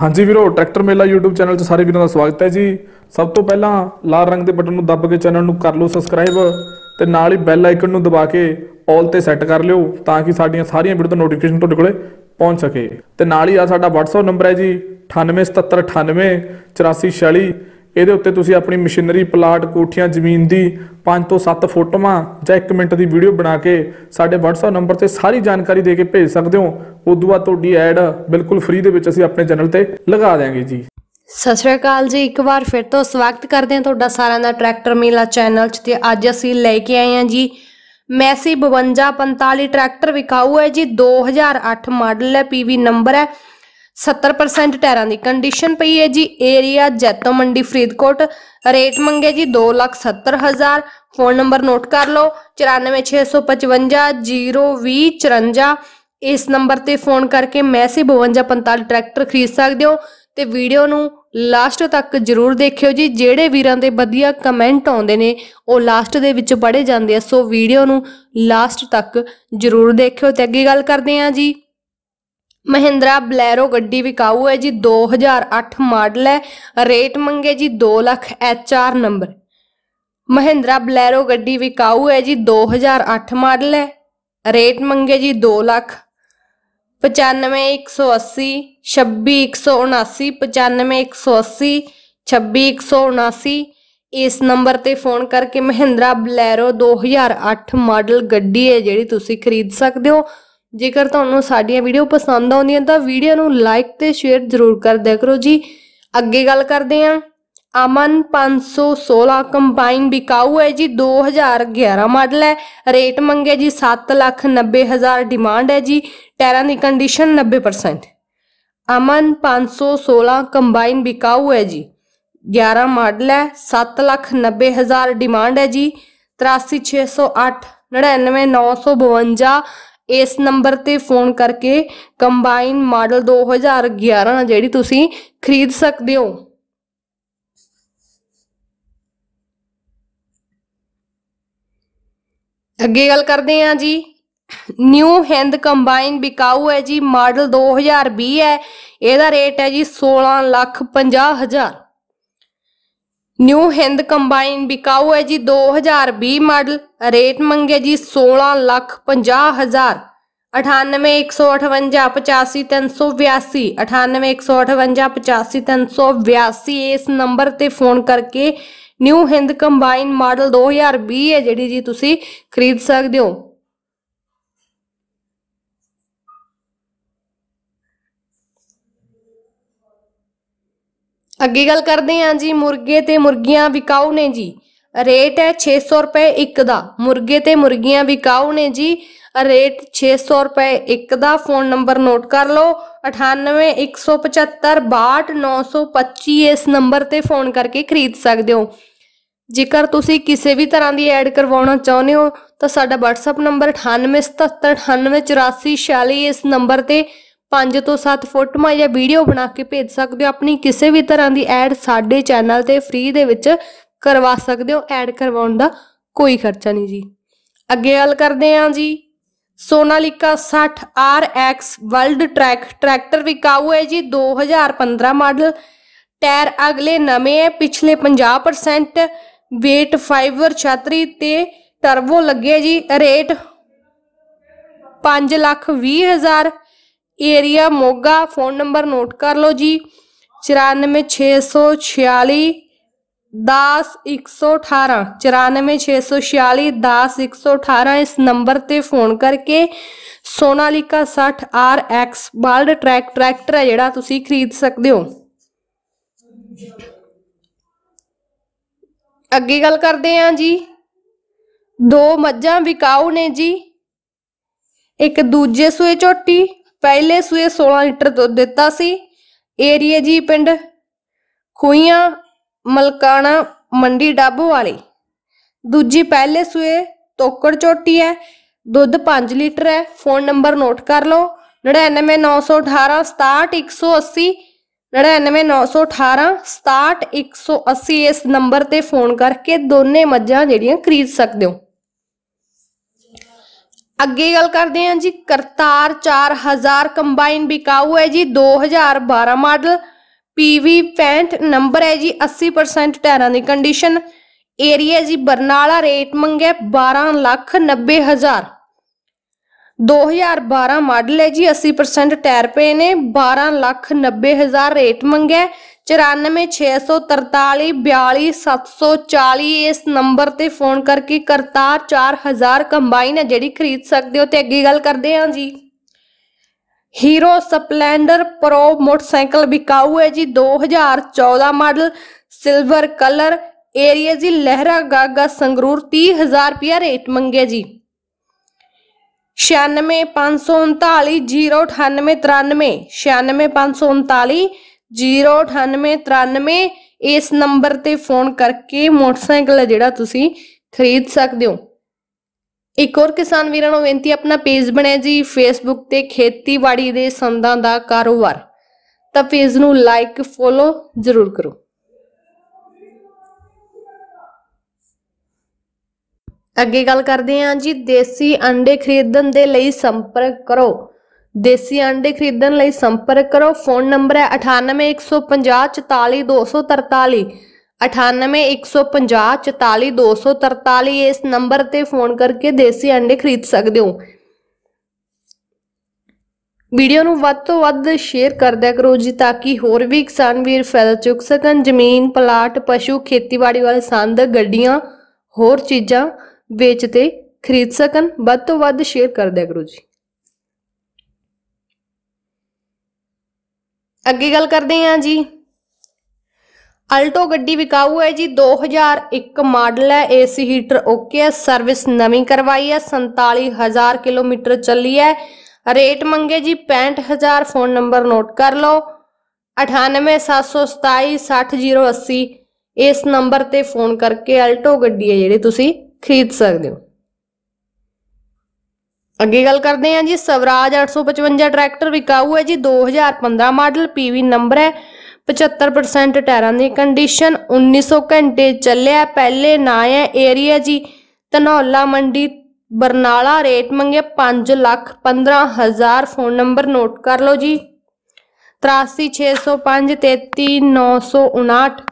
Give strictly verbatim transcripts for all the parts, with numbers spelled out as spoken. हाँ जी वीरों ट्रैक्टर मेला YouTube channel से सारे वीरों का स्वागत है जी। सब तो पहला लाल रंग के बटन को दब के चैनल को कर लो सबसक्राइब तो नाल ही बैल आइकन को दबा के ऑल से सैट कर लियो ताकि साडियां सारियां वीडियो तो नोटिफिकेशन तुहाडे कोले पहुँच सके। तो नाल ही आ साडा व्हाट्सएप नंबर है जी अठानवे सतहत्तर अठानवे चौरासी छियाली। ये उत्ते तुसीं अपनी मशीनरी प्लाट कोठियां जमीन की पाँच तो सत्त फोटोवां जां एक मिनट की वीडियो बना के साडे व्हाट्सएप नंबर से सारी जानकारी दे के भेज सकते हो। उस बाद तुहाडी ऐड बिल्कुल फ्री दे विच असीं अपने चैनल ते लगा देंगे जी। सत श्री अकाल जी, एक बार फिर तो स्वागत करते हैं तुहाडा सारा दा ट्रैक्टर मेला चैनल च। ते अज असीं लैके आए हैं जी मैसी बवंजा पंताली ट्रैक्टर विकाऊ है जी। दो हज़ार अठ मॉडल है, पी वी नंबर है, सत्तर परसेंट टायरों की कंडीशन पई है जी। एरिया जैतो मंडी फरीदकोट, रेट मंगे जी दो लाख सत्तर हज़ार। फोन नंबर नोट कर लो चौरानवे छे सौ पचवंजा जीरो भी चुरंजा। इस नंबर पर फोन करके मैसी बवंजा पंताली ट्रैक्टर खरीद सकते हो। तो वीडियो नूं लास्ट तक जरूर देखियो जी। जेडे वीरां दे वधिया कमेंट आउंदे ने वो लास्ट दे विच पढ़े जांदे आ, सो वीडियो नूं लास्ट तक जरूर देखियो। ते अगे गल करदे आ जी महिंद्रा बलेरो गड्डी विकाऊ है जी। दो हज़ार अठ मॉडल है, रेट मंगे जी दो lakh. H R number Mahindra Bolero गड्डी विकाऊ है जी। दो हज़ार अठ मॉडल है, रेट मंगे जी दो लाख। पचानवे एक सौ अस्सी छब्बी एक सौ उनासी, पचानवे एक सौ अस्सी छब्बी एक सौ उनासी। इस नंबर पर फोन करके महिंद्रा बलेरो दो हज़ार अठ मॉडल गड्डी है जी तुसी खरीद सकते हो। जेकर तुहानू साडियां वीडियो पसंद आउंदियां तां वीडियो नू लाइक ते शेयर जरूर कर दिया करो जी। अगे गल करदे आं अमन पाँच सौ सोलह कंबाइन बिकाऊ है जी। दो हज़ार ग्यारह मॉडल है, रेट मंगे जी सात लाख नब्बे हज़ार, डिमांड है जी। टायरों की कंडीशन नब्बे परसेंट। अमन पाँच सौ सोलह कंबाइन बिकाऊ है जी। ग्यारह मॉडल है, सात लाख नब्बे हज़ार, डिमांड है जी। तिरासी छे सौ आठ निन्यानवे नौ सौ बवंजा। इस नंबर ते फोन करके कंबाइन मॉडल दो हज़ार ग्यारह जिहड़ी तुसीं खरीद सकदे हो। अगे गल करते हैं जी न्यू हिंद कंबाइन बिकाऊ है जी। मॉडल दो हज़ार भी है, इसका रेट है जी सोलह लाख पंजाह हज़ार। न्यू हिंद कंबाइन बिकाऊ है जी। दो हज़ार भी मॉडल, रेट मंगे जी सोलह लाख पंजाह हज़ार। अठानवे एक सौ अठवंजा पचासी तीन सौ बयासी, अठानवे एक सौ अठवंजा पचासी तीन सौ बयासी। इस नंबर पर फोन करके न्यू हिंद कंबाइन मॉडल दो हज़ार भी है जिहड़ी जी तुसी खरीद सकते हो। अगे गल करते हैं जी मुर्गे ते मुर्गियां विकाऊ ने जी। रेट है छे सौ रुपए एक दा। मुर्गे ते मुर्गियां विकाऊ ने जी, रेट छे सौ रुपए एक दा। फोन नंबर नोट कर लो अठानवे एक सौ पचहत्तर बाहठ नौ सौ पच्ची। इस नंबर ते फोन करके खरीद सकते हो। जेकर तुसी किसी भी तरह की ऐड करवाना चाहते हो तो साडा व्हाट्सएप नंबर अठानवे सतहत्तर अठानवे चौरासी छियाली। इस नंबर ते पाँच तो सत्त फोटोआं या वीडियो बना के भेज सकते हो। अपनी किसी भी तरह की ऐड साडे चैनल ते फ्री दे विच करवा सकते हो। ऐड करवाउण दा कोई खर्चा नहीं जी। अगे गल करते हैं जी सोनालिका लिका साठ R X world track tractor विकाऊ है जी। दो हज़ार पंद्रह मॉडल, टायर अगले नवे है, पिछले पचास परसेंट, वेट फाइबर छात्री ते टर्बो लगे जी। रेट पाँच लाख बीस हज़ार, area Moga. Phone number note कर लो जी चौरानवे छे सौ छियाली दस एक सौ अठारह, चौरानवे छे सौ छियाली दस एक सौ अठारह। इस नंबर पर फोन करके सोनालिका लिका साठ R X world track tractor है जिहड़ा तुसी खरीद सकते हो। अगे गल करते हैं जी दो मज्जां विकाऊ ने जी। एक दूजे सूए झोटी, पहले सूए सोलह लीटर दुध दिता सी। एरिया जी पिंड खुइयां मलकाना मंडी डाबो वाली। दूजी पहले सूए तोकड़ चोटी है, दुध पाँच लीटर है। फोन नंबर नोट कर लो नड़िनवे नौ सौ अठारह सताहठ एक सौ अस्सी, नड़िनवे नौ सौ अठारह सताहठ एक सौ अस्सी। इस नंबर पर फोन करके दोने मज्जां खरीद सकते हो। अगे गल करते हैं जी करतार चार हजार कंबाइन बिकाऊ है जी दो हजार बारह मॉडल पीवी पैंठ नंबर है जी अस्सी परसेंट टायरों की कंडीशन एरिया जी बरनाला रेट मंगे बारह लाख नब्बे हजार दो हजार बारह मॉडल है जी अस्सी परसेंट टायर पे ने बारह लाख नब्बे हजार रेट मंगे चौरानवे छे सौ तरताली बयाली सत्त सौ चाली इस नंबर ते फोन करके करतार चार हजार कंबाइन है जी खरीद सकते हो। तो अगे गल करते हैं जी हीरो स्प्लेंडर प्रो मोटरसाइकिल बिकाऊ है जी दो हजार चौदह मॉडल सिल्वर कलर एरिया जी लहरा गागा संगरूर तीह हजार रुपया रेट मंगे जी छियानवे पांच सौ उनताली जीरो अठानवे तिरानवे छियानवे पांच सौ उनताली जीरो अठानवे तिरानवे इस नंबर ते फोन करके मोटरसाइकिल जिहड़ा तुसी खरीद सकते हो। एक और किसान वीरां नूं बेनती अपना पेज बने जी फेसबुक ते खेतीबाड़ी दे संदां दा कारोबार तां पेज नूं लाइक फॉलो जरूर करो। अगे गल करते हैं जी देसी अंडे खरीदन दे लई संपर्क करो। देसी अंडे खरीदन लई संपर्क करो। फोन नंबर है अठानवे एक सौ पंजा चताली दो सौ तरताली अठानवे एक सौ पंजा चताली दो सौ तरताली इस नंबर ते फोन करके देसी अंडे खरीद सकते हो। वीडियो नूं वध तों वध शेयर करदे करो जी ताकि होर भी किसान वीर फायदा चुक सकन। जमीन प्लाट पशु खेतीबाड़ी वाले संद गड्डियां होर चीज़ां बेचते खरीद सकन। वध तो वध शेयर कर दिया करो जी। अगे गल करते हैं जी अल्टो गड्डी विकाऊ है जी दो हजार एक मॉडल है एसी हीटर ओके है सर्विस नवी करवाई है संताली हजार किलोमीटर चली है रेट मंगे जी पैंठ हजार फोन नंबर नोट कर लो अठानवे सात सौ सताई साठ जीरो अस्सी इस नंबर ते फोन करके अल्टो गड्डी है जी तुसी खरीद सकते हो। अगे गल करते हैं जी स्वराज अठ सौ पचवंजा ट्रैक्टर विकाऊ है जी दो हजार पंद्रह मॉडल पीवी नंबर है पचहत्तर परसेंट टायरों की कंडीशन उन्नीस सौ घंटे चलिया पहले ना है एरिया जी धनौला मंडी बरनाला रेट मंगे पांच लाख पंद्रह हजार फोन नंबर नोट कर लो जी तिरासी छे सौ पांच तेती नौ सौ उनाहठ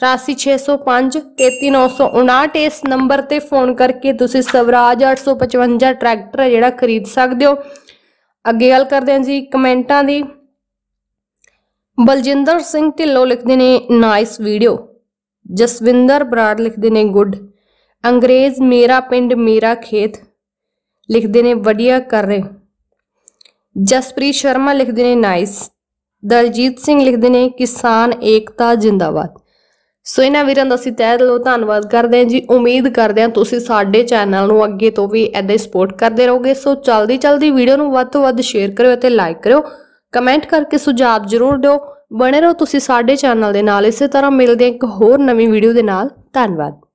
तिरासी छे सौ पांच तेती नौ सौ उनाहठ इस नंबर ते फोन करके तुसी स्वराज अठ सौ पचवंजा ट्रैक्टर है जिहड़ा खरीद सकते हो। अगे गल करते हैं जी कमेंटा की बलजिंदर सिंह ढिल्लों लिखते ने नाइस वीडियो, जसविंदर बराड़ लिखते ने गुड, अंग्रेज मेरा पिंड मेरा खेत लिखते ने वधिया कर रहे, जसप्रीत शर्मा लिखते ने नाइस, दलजीत सिंह लिखते ने किसान एकता जिंदाबाद। सो इन्हां वीरां दा असीं तहे दिलों धन्नवाद करते हैं जी। उम्मीद करते हैं तुसीं साडे चैनल नूं अगे तो भी इदां सपोर्ट करते रहोगे। सो चलदी चलदी वीडियो नूं वध तों वध शेयर करियो ते लाइक करियो, कमेंट करके सुझाव जरूर दिओ। बने रहो तुसीं साडे चैनल दे नाल। इसे तरह मिलदे इक होर नवीं वीडियो दे नाल। धन्नवाद।